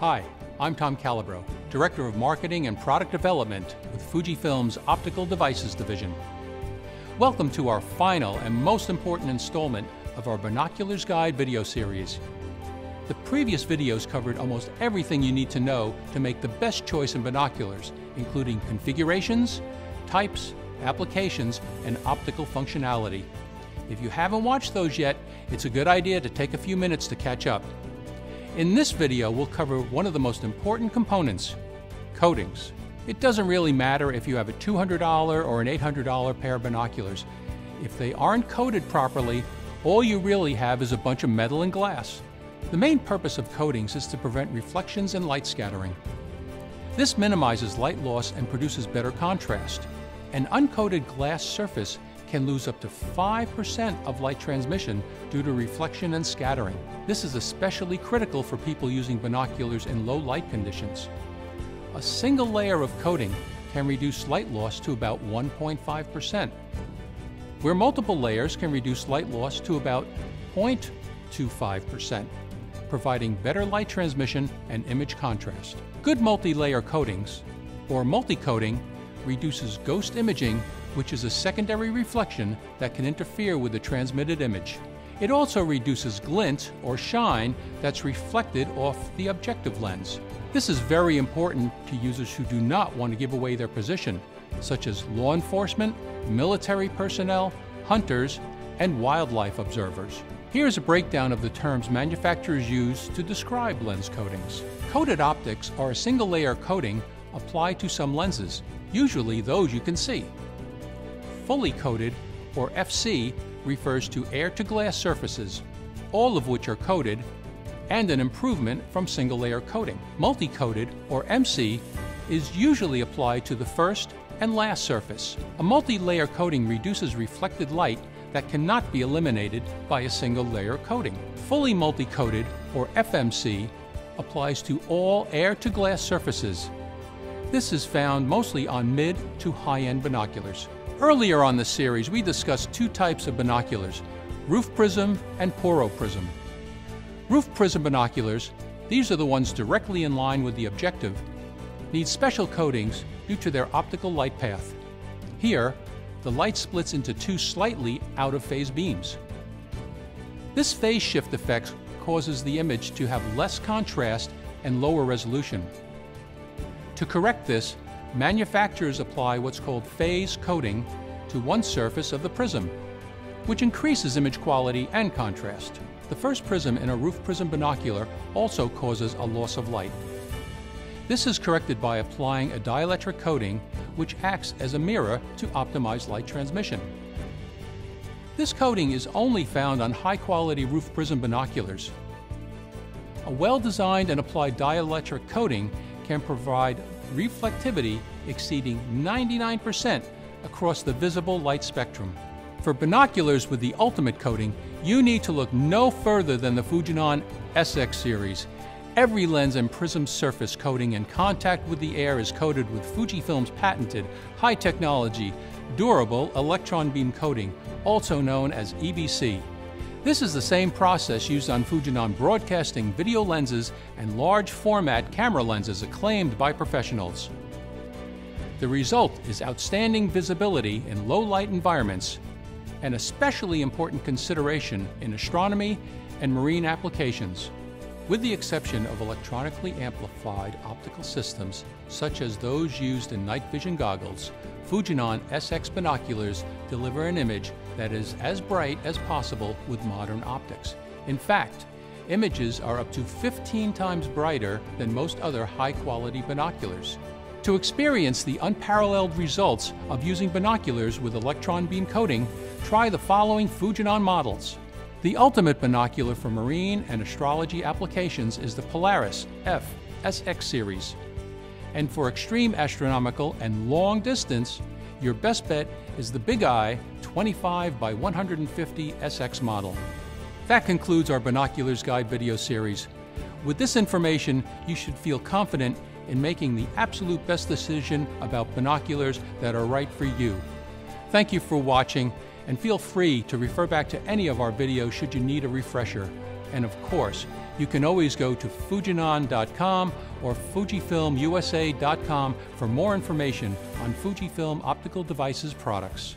Hi, I'm Tom Calabro, Director of Marketing and Product Development with Fujifilm's Optical Devices Division. Welcome to our final and most important installment of our Binoculars Guide video series. The previous videos covered almost everything you need to know to make the best choice in binoculars, including configurations, types, applications, and optical functionality. If you haven't watched those yet, it's a good idea to take a few minutes to catch up. In this video, we'll cover one of the most important components, coatings. It doesn't really matter if you have a $200 or an $800 pair of binoculars. If they aren't coated properly, all you really have is a bunch of metal and glass. The main purpose of coatings is to prevent reflections and light scattering. This minimizes light loss and produces better contrast. An uncoated glass surface can lose up to 5% of light transmission due to reflection and scattering. This is especially critical for people using binoculars in low light conditions. A single layer of coating can reduce light loss to about 1.5%, where multiple layers can reduce light loss to about 0.25%, providing better light transmission and image contrast. Good multi-layer coatings, or multi-coating, reduces ghost imaging, which is a secondary reflection that can interfere with the transmitted image. It also reduces glint or shine that's reflected off the objective lens. This is very important to users who do not want to give away their position, such as law enforcement, military personnel, hunters, and wildlife observers. Here's a breakdown of the terms manufacturers use to describe lens coatings. Coated optics are a single layer coating applied to some lenses, usually those you can see. Fully coated, or FC, refers to air-to-glass surfaces, all of which are coated, and an improvement from single-layer coating. Multi-coated, or MC, is usually applied to the first and last surface. A multi-layer coating reduces reflected light that cannot be eliminated by a single-layer coating. Fully multi-coated, or FMC, applies to all air-to-glass surfaces. This is found mostly on mid to high-end binoculars. Earlier on the series, we discussed two types of binoculars, roof prism and poro prism. Roof prism binoculars, these are the ones directly in line with the objective, need special coatings due to their optical light path. Here, the light splits into two slightly out-of-phase beams. This phase shift effect causes the image to have less contrast and lower resolution. To correct this, manufacturers apply what's called phase coating to one surface of the prism, which increases image quality and contrast. The first prism in a roof prism binocular also causes a loss of light. This is corrected by applying a dielectric coating, which acts as a mirror to optimize light transmission. This coating is only found on high-quality roof prism binoculars. A well-designed and applied dielectric coating can provide reflectivity exceeding 99% across the visible light spectrum. For binoculars with the ultimate coating, you need to look no further than the Fujinon SX series. Every lens and prism surface coating in contact with the air is coated with Fujifilm's patented, high-technology, durable electron beam coating, also known as EBC. This is the same process used on Fujinon broadcasting video lenses and large format camera lenses acclaimed by professionals. The result is outstanding visibility in low light environments, an especially important consideration in astronomy and marine applications. With the exception of electronically amplified optical systems, such as those used in night vision goggles, Fujinon SX binoculars deliver an image that is as bright as possible with modern optics. In fact, images are up to 15 times brighter than most other high-quality binoculars. To experience the unparalleled results of using binoculars with electron beam coating, try the following Fujinon models. The ultimate binocular for marine and astrology applications is the Polaris F-SX series. And for extreme astronomical and long distance, your best bet is the Big Eye 25 by 150 SX model. That concludes our Binoculars Guide video series. With this information, you should feel confident in making the absolute best decision about binoculars that are right for you. Thank you for watching. And feel free to refer back to any of our videos should you need a refresher. And of course, you can always go to Fujinon.com or FujifilmUSA.com for more information on Fujifilm Optical Devices products.